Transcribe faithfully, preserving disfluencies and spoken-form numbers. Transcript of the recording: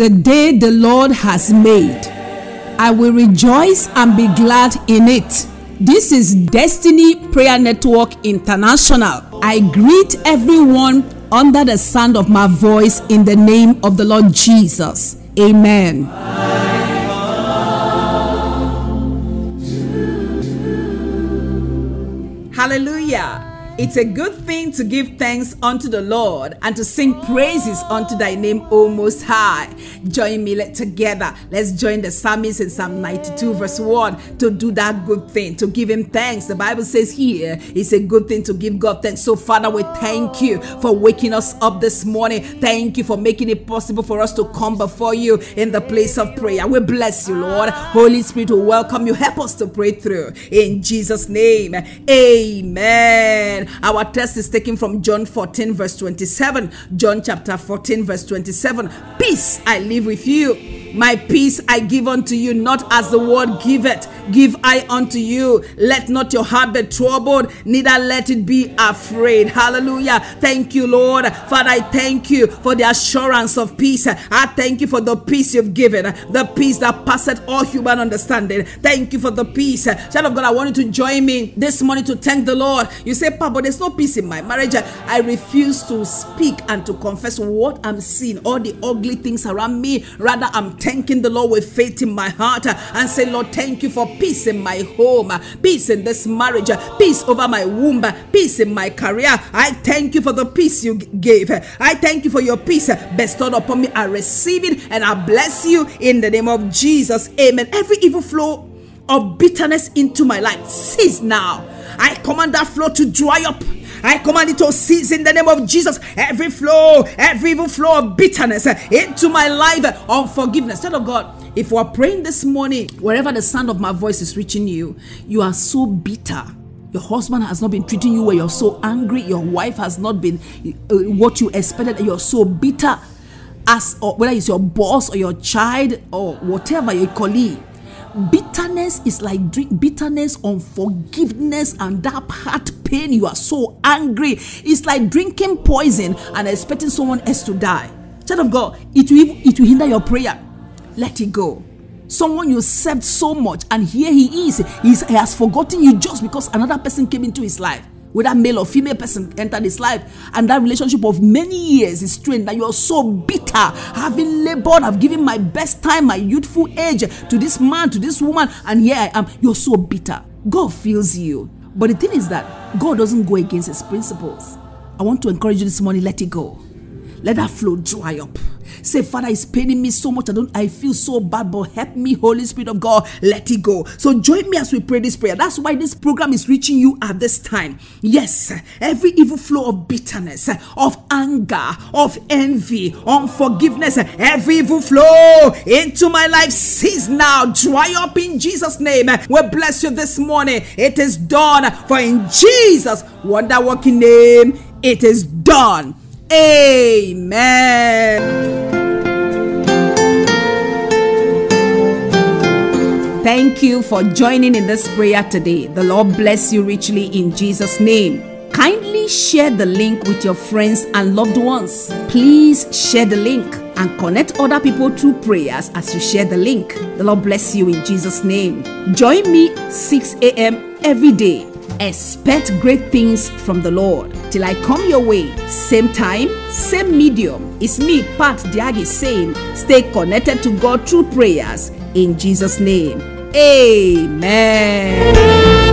is the day the Lord has made. I will rejoice and be glad in it. This is Destiny Prayer Network International. I greet everyone under the sound of my voice in the name of the Lord Jesus. Amen. Hallelujah. It's a good thing to give thanks unto the Lord and to sing praises unto thy name, O Most High. Join me let, together. Let's join the psalmist in Psalm ninety-two verse one to do that good thing, to give him thanks. The Bible says here, it's a good thing to give God thanks. So Father, we thank you for waking us up this morning. Thank you for making it possible for us to come before you in the place of prayer. We bless you, Lord. Holy Spirit, we welcome you. Help us to pray through. In Jesus' name, amen. Our text is taken from John fourteen verse twenty-seven. John chapter fourteen verse twenty-seven. Peace I leave with you, my peace I give unto you, not as the world giveth, give I unto you. Let not your heart be troubled, neither let it be afraid. Hallelujah. Thank you, Lord. Father, I thank you for the assurance of peace. I thank you for the peace you've given, the peace that passeth all human understanding. Thank you for the peace. Child of God, I want you to join me this morning to thank the Lord. You say, Papa, but there's no peace in my marriage. I refuse to speak and to confess what I'm seeing, all the ugly things around me. Rather, I'm thanking the Lord with faith in my heart and say, Lord, thank you for peace in my home, peace in this marriage, peace over my womb, peace in my career. I thank you for the peace you gave. I thank you for your peace bestowed upon me. I receive it and I bless you in the name of Jesus. Amen. Every evil flow of bitterness into my life, cease now. I command that flow to dry up. I command it to cease in the name of Jesus. Every flow, every evil flow of bitterness into my life, unforgiveness. Child of God, if we are praying this morning, wherever the sound of my voice is reaching you, you are so bitter. Your husband has not been treating you well. You're so angry. Your wife has not been uh, what you expected. You're so bitter. As or whether it's your boss or your child or whatever, your colleague. Bitterness is like drink, bitterness, unforgiveness, and that heart pain. You are so angry. It's like drinking poison and expecting someone else to die. Child of God, it will, it will hinder your prayer. Let it go. Someone you served so much, and here he is. He's, he has forgotten you just because another person came into his life. Whether male or female person entered his life, and that relationship of many years is strained. That you are so bitter, having labored, I've given my best time, my youthful age to this man, to this woman, and here I am. You're so bitter. God feels you, but the thing is that God doesn't go against His principles. I want to encourage you this morning. Let it go. Let that flow dry up. Say, Father, it's paining me so much. I don't. I feel so bad, but help me, Holy Spirit of God. Let it go. So join me as we pray this prayer. That's why this program is reaching you at this time. Yes, every evil flow of bitterness, of anger, of envy, unforgiveness, every evil flow into my life, cease now. Dry up in Jesus' name. We bless you this morning. It is done. For in Jesus' wonder-working name, it is done. Amen. Thank you for joining in this prayer today. The Lord bless you richly in Jesus' name. Kindly share the link with your friends and loved ones. Please share the link and connect other people through prayers as you share the link. The Lord bless you in Jesus' name. Join me six a m every day. Expect great things from the Lord. Till I come your way, same time, same medium. It's me, Pat Diagi, saying, stay connected to God through prayers in Jesus' name. Amen.